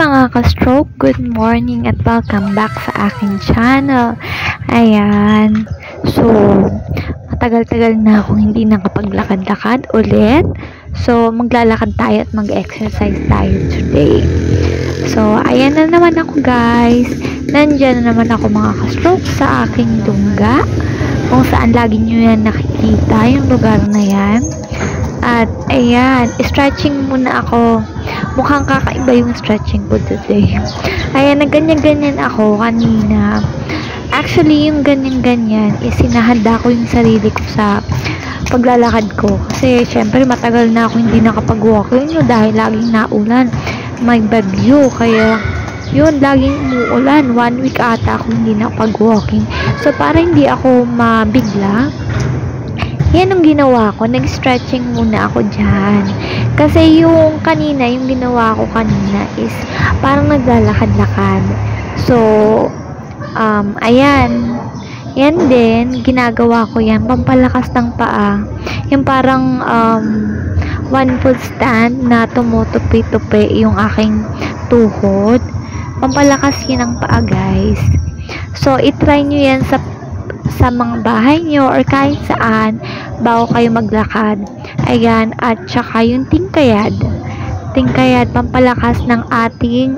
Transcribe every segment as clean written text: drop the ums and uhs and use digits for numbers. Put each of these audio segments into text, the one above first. mga ka-stroke, good morning at welcome back sa aking channel. Ayan, so matagal-tagal na akong hindi nakapaglakad-lakad ulit. So maglalakad tayo at mag-exercise tayo today. So ayan na naman ako guys, nandyan na naman ako mga ka-stroke sa aking dungga, kung saan lagi nyo yan nakikita yung lugar na yan. At ayan, stretching muna ako. Mukhang kakaiba yung stretching ko today. Ayan, nagganyan-ganyan ako kanina. Actually, yung ganyan-ganyan, isinahanda ko yung sarili ko sa paglalakad ko. Kasi, syempre, matagal na ako hindi nakapag-walk. Yun dahil laging naulan. May bagyo, kaya yun, laging umuulan. 1 week ata ako hindi nakapag-walking. So, para hindi ako mabigla, yan ang ginawa ko. Nag-stretching muna ako dyan. Kasi yung ginawa ko kanina is parang naglalakad-lakad. So, ayan. Yan din, ginagawa ko yan. Pampalakas ng paa. Yung parang one foot stand na tumutupi-tupi yung aking tuhod. Pampalakas yun ang paa, guys. So, itry nyo yan sa mga bahay nyo or kahit saan bago kayo maglakad. Ayan, at saka yung tingkayad. Tingkayad, pampalakas ng ating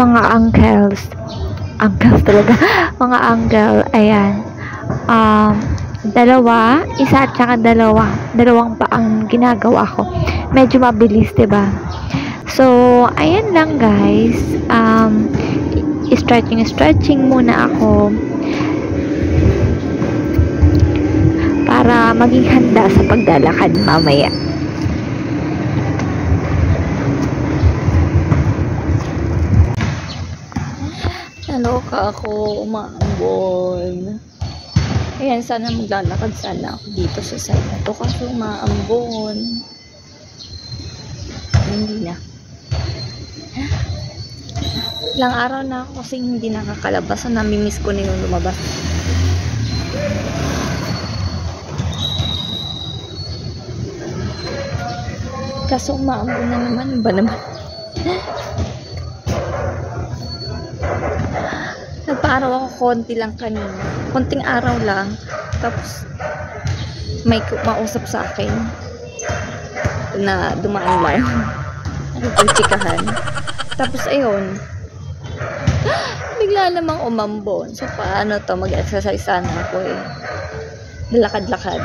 mga ankles. Ankles talaga. Mga ankle. Ayan. Dalawa. Isa at saka dalawa. Dalawang pa ang ginagawa ko. Medyo mabilis, diba? So, ayan lang guys. Stretching muna ako para maging handa sa paglalakad mamaya. Naloka ako, umaambon. Ayan, sana maglalakad sana ako dito sa side na to kasi umaambon. Hindi na. Ilang araw na ako kasi hindi nakakalabas. So, namimiss ko na yung lumabas. Kaso umaambon na naman. Ba naman? Nagpa-araw ako konti lang kanina. Konting araw lang. Tapos may mausap sa akin na dumaan lang. Nagpuchikahan. Tapos ayun. Bigla namang umambon. So paano to? Mag-exercise sana ako eh. Lakad-lakad.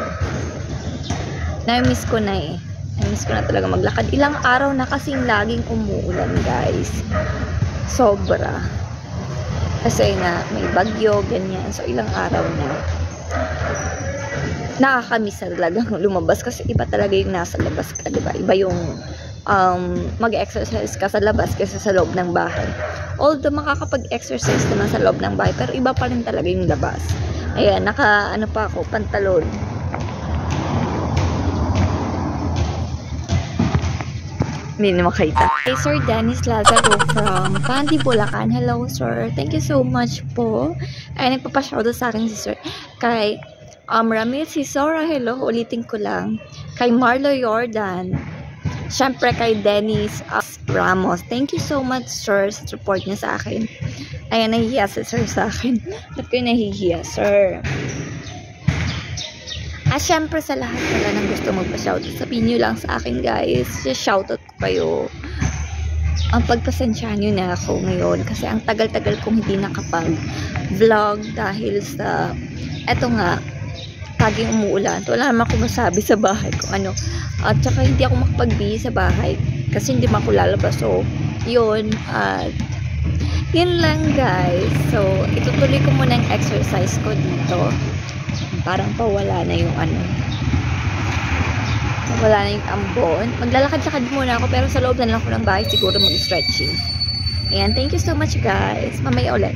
Na-miss ko na eh. Namiss ko na talaga maglakad. Ilang araw na kasing laging umuulan, guys. Sobra. Kasi na may bagyo, ganyan. So, ilang araw na. Nakakamiss na talaga lumabas. Kasi iba talaga yung nasa labas ka, diba? Iba yung mag-exercise ka sa labas kaysa sa loob ng bahay. Although, makakapag-exercise naman sa loob ng bahay. Pero iba pa rin talaga yung labas. Ayan, naka-ano pa ako, pantalon. Hindi na makita. Hey, Sir Dennis Lazaro from Pandi, Bulacan. Hello, sir. Thank you so much po. Ay, nagpapashoutout sa akin si sir. Kay Ramil Sisora. Hello, ulitin ko lang. Kay Marlo Jordan. Siyempre, kay Dennis Ramos. Thank you so much, sir, sa support niya sa akin. Ayan, nahihiya si sir sa akin. Ba't ko yung nahihiya, sir? Siyempre sa lahat pala nang gusto magpa-shoutout, sabihin nyo lang sa akin guys, shoutout ko kayo. Ang pagpasensyahan nyo na ako ngayon kasi ang tagal-tagal kong hindi nakapag-vlog dahil sa eto nga, taging umuulan. Wala naman akong masabi sa bahay kung ano. At saka hindi ako makapag-bihis sa bahay kasi hindi man ako lalabas. So, yun. At yun lang guys. So, itutuloy ko muna yung exercise ko dito. Parang pawala na yung ano. Wala na yung ambon. Maglalakad-lakad muna ako pero sa loob na lang ako ng bahay siguro mag-stretching. Ayan, thank you so much guys. Mamaya ulit.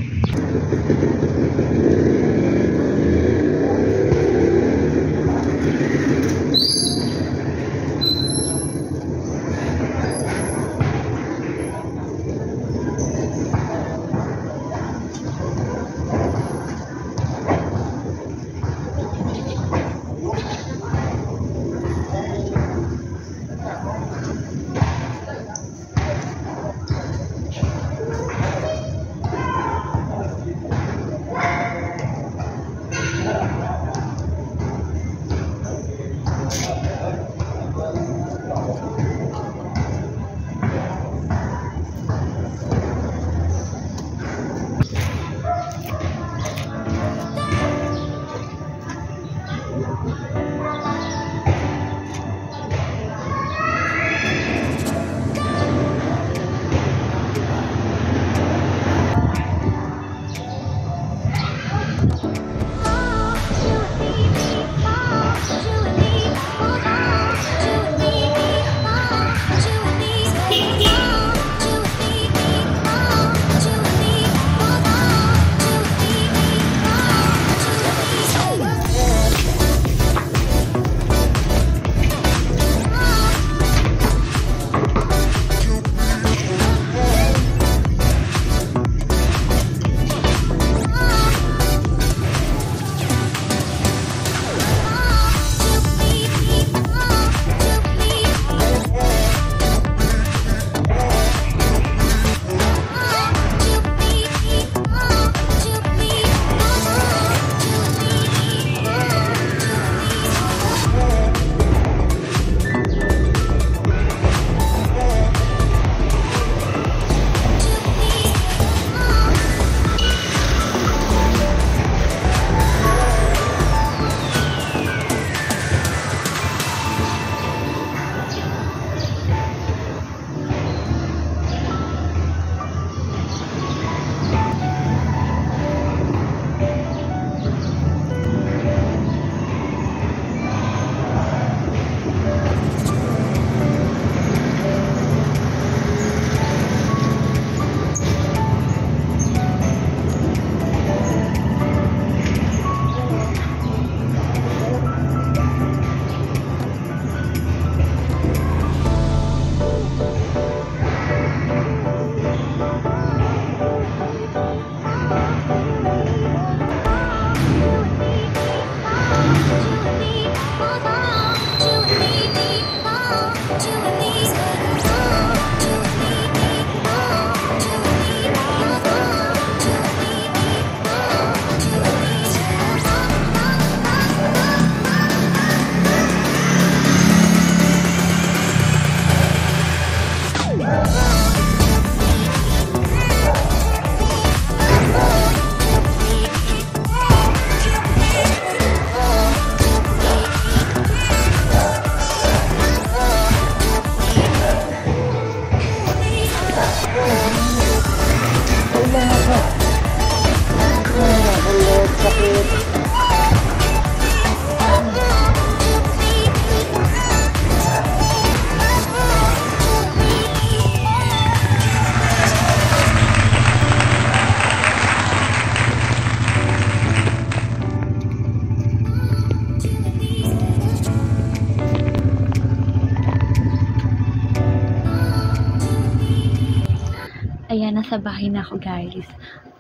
Nasa bahay na ako, guys.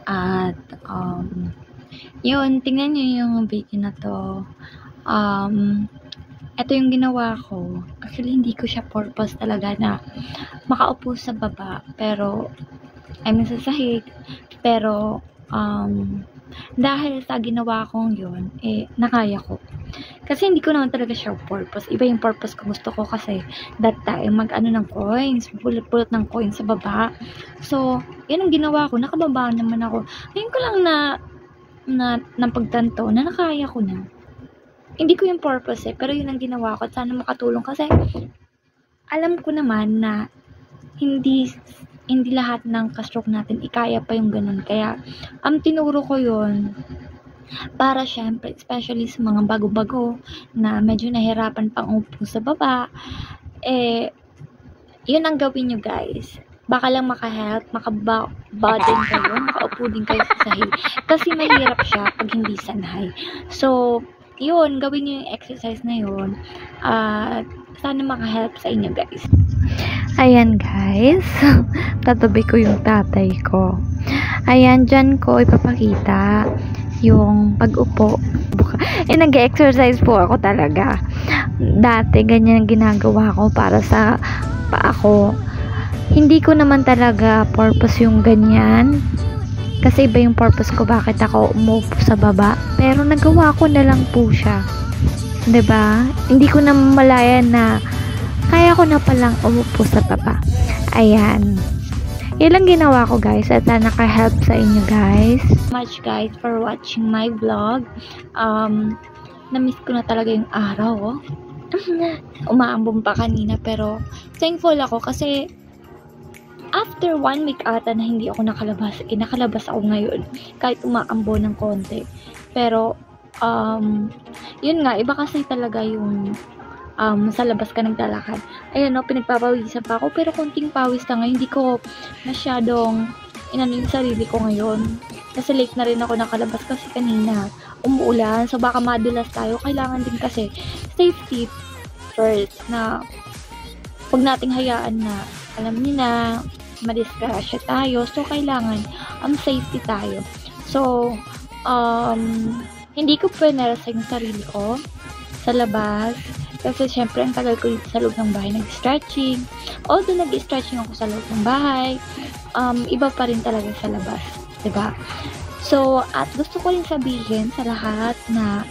At, yun, tingnan nyo yung video na to. Ito yung ginawa ko. Actually, hindi ko siya purpose talaga na makaupo sa baba. Pero, I mean, sa sahig. Pero, dahil sa ginawa kong yun, eh, nakaya ko. Kasi hindi ko naman talaga siya purpose. Iba yung purpose ko. Gusto ko kasi that time mag-ano ng coins, pulot-pulot ng coins sa baba. So, yun ang ginawa ko. Nakababa naman ako. Ngayon ko lang napagtanto na nakaya ko na. Hindi ko yung purpose eh, pero yun ang ginawa ko. At sana makatulong kasi alam ko naman na hindi lahat ng ka-stroke natin ikaya pa yung ganun. Kaya, tinuro ko yun para syempre, especially sa mga bago-bago na medyo nahirapan pang upo sa baba, eh, yun ang gawin nyo, guys. Baka lang makahelp, makababa din kayo, makaupo din kayo sa sahig. Kasi mahirap siya pag hindi sanay. So, yun, gawin nyo yung exercise na yun. Sana makahelp sa inyo, guys. Ayan, guys. Tatabi ko yung tatay ko. Ayan, dyan ko ipapakita yung pag-upo. Eh, nag-exercise po ako talaga. Dati, ganyan ang ginagawa ko para sa paa ko. Hindi ko naman talaga purpose yung ganyan. Kasi iba yung purpose ko bakit ako umupo sa baba. Pero nagawa ko na lang po siya. 'Di ba? Hindi ko na malaya na kaya ko na palang umupo sa baba. Ayan. Yun lang ginawa ko, guys, at naka-help sa inyo, guys. Much, guys, for watching my vlog. na-miss ko na talaga yung araw, oh. Umaambong pa kanina, pero thankful ako kasi after 1 week ata na hindi ako nakalabas, nakalabas ako ngayon kahit umaambo ng konti. Pero, yun nga, iba kasi talaga yung sa labas ka naglalakad. Ayan, no, pinagpapawisan pa ako, pero konting pawis na ngayon, hindi ko masyadong inanin yung sarili ko ngayon. Kasi late na rin ako nakalabas kasi kanina umuulan, so baka madulas tayo. Kailangan din kasi safety first na huwag nating hayaan na alam niyo na madisgrasya tayo, so kailangan ang safety tayo. So hindi ko pinarasa yung sarili ko sa labas kasi syempre ang tagal ko dito sa loob ng bahay nag-stretching, although nag-stretching ako sa loob ng bahay, iba pa rin talaga sa labas, diba? So, at gusto ko rin sabihin sa lahat na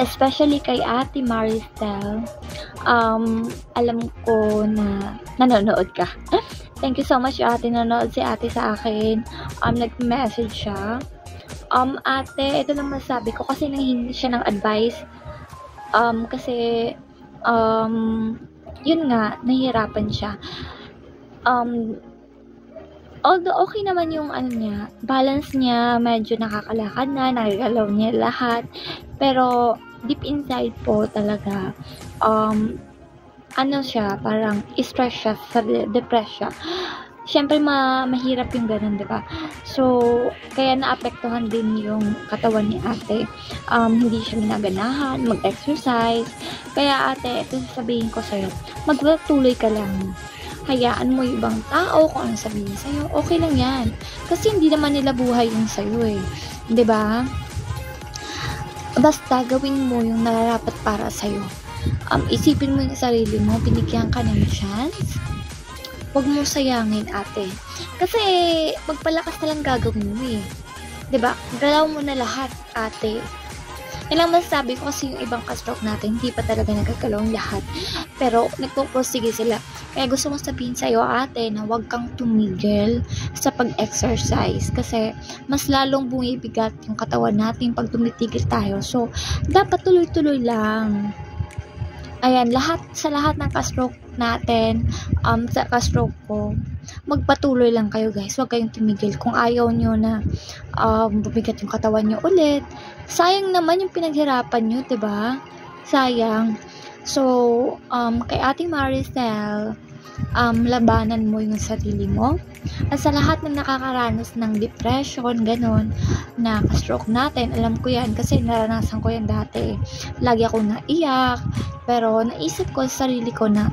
especially kay Ate Maristel, alam ko na nanonood ka. Thank you so much, Ate. Nanonood si Ate sa akin. Nag-message siya. Ate, ito lang masabi ko kasi nanghingi siya ng advice. Kasi, yun nga, nahihirapan siya. Although okay naman yung ano niya, balance niya, medyo nakakalakad na, nagagalaw niya lahat. Pero deep inside po talaga, ano siya, parang stress siya, depression. Siyempre mahirap yung ganun, diba? So, kaya naapektuhan din yung katawan ni Ate. Hindi siya ginaganahan, mag-exercise. Kaya Ate, ito sabihin ko sa'yo, magpatuloy ka lang. Hayaan mo yung ibang tao kung ano sabihin sa'yo. Okay lang yan. Kasi hindi naman nila buhay yung sa'yo eh. Diba? Basta gawin mo yung nararapat para sa'yo. Isipin mo yung sarili mo. Binigyan ka ng chance. Huwag mo sayangin, Ate. Kasi magpalakas na lang gagawin mo eh. Diba? Galaw mo na lahat, Ate. Ilang masasabi ko kasi yung ibang ka-stroke natin, hindi pa talaga nagkakalong lahat. Pero nagpo-prosige sila. Kaya gusto kong sabihin sa'yo, Ate, na huwag kang tumigil sa pag-exercise. Kasi mas lalong bumibigat yung katawan natin pag tumitigil tayo. So, dapat tuloy-tuloy lang. Ayan, sa lahat ng ka-stroke natin, sa ka-stroke ko, magpatuloy lang kayo guys. Huwag kayong tumigil. Kung ayaw nyo na bumigat yung katawan nyo ulit, sayang naman yung pinaghirapan nyo, diba? Sayang. So, kay Ate Maristel, labanan mo yung sarili mo. At sa lahat ng nakakaranas ng depression, ganun, na ka-stroke natin, alam ko yan kasi naranasan ko yan dati. Lagi akong naiyak, pero naisip ko sa sarili ko na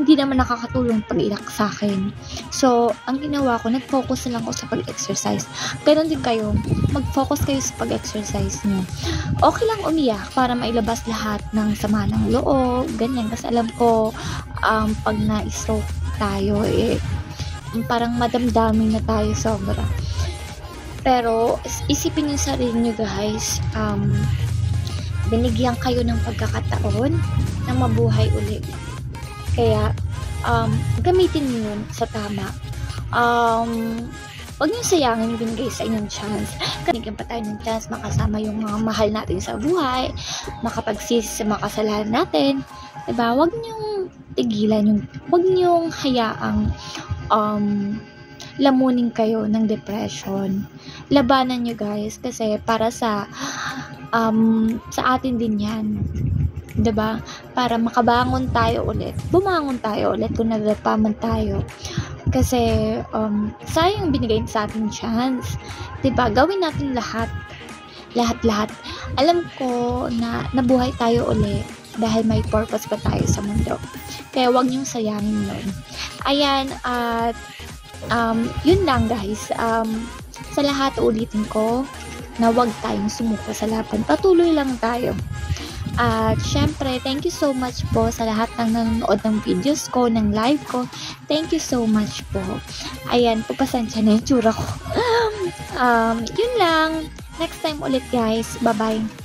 hindi naman nakakatulong pag-iyak sa akin. So, ang ginawa ko, nag-focus na lang ako sa pag-exercise. Ganun din kayo, mag-focus kayo sa pag-exercise nyo. Okay lang umiyak para mailabas lahat ng sama ng loob, ganyan. Kasi alam ko, pag na-stroke tayo, eh, parang madamdamin na tayo sobra. Pero, isipin nyo sarili nyo guys, binigyan kayo ng pagkakataon na mabuhay ulit. Kaya, gamitin nyo yun sa tama. Huwag nyo sayangin yung binigay sa inyong chance. Kanigyan pa tayo ng chance makasama yung mga mahal natin sa buhay, makapagsisi sa makasalanan natin. Diba? Huwag nyo tigilan yung, huwag nyo hayaang lamunin kayo ng depression. Labanan nyo guys, kasi para sa atin din yan. Diba? Para makabangon tayo ulit. Bumangon tayo ulit kung nagdapaman tayo. Kasi, sayang binigay sa ating chance. Diba? Gawin natin lahat. Lahat-lahat. Alam ko na nabuhay tayo ulit dahil may purpose pa tayo sa mundo. Kaya huwag niyong sayangin yun. Ayan, at yun lang guys. Sa lahat, ulitin ko na huwag tayong sumuko sa laban. Patuloy lang tayo. At syempre, thank you so much po sa lahat ng nanonood ng videos ko, ng live ko. Thank you so much po. Ayan, papasensya na yung tsura ko. Yun lang. Next time ulit guys. Bye-bye.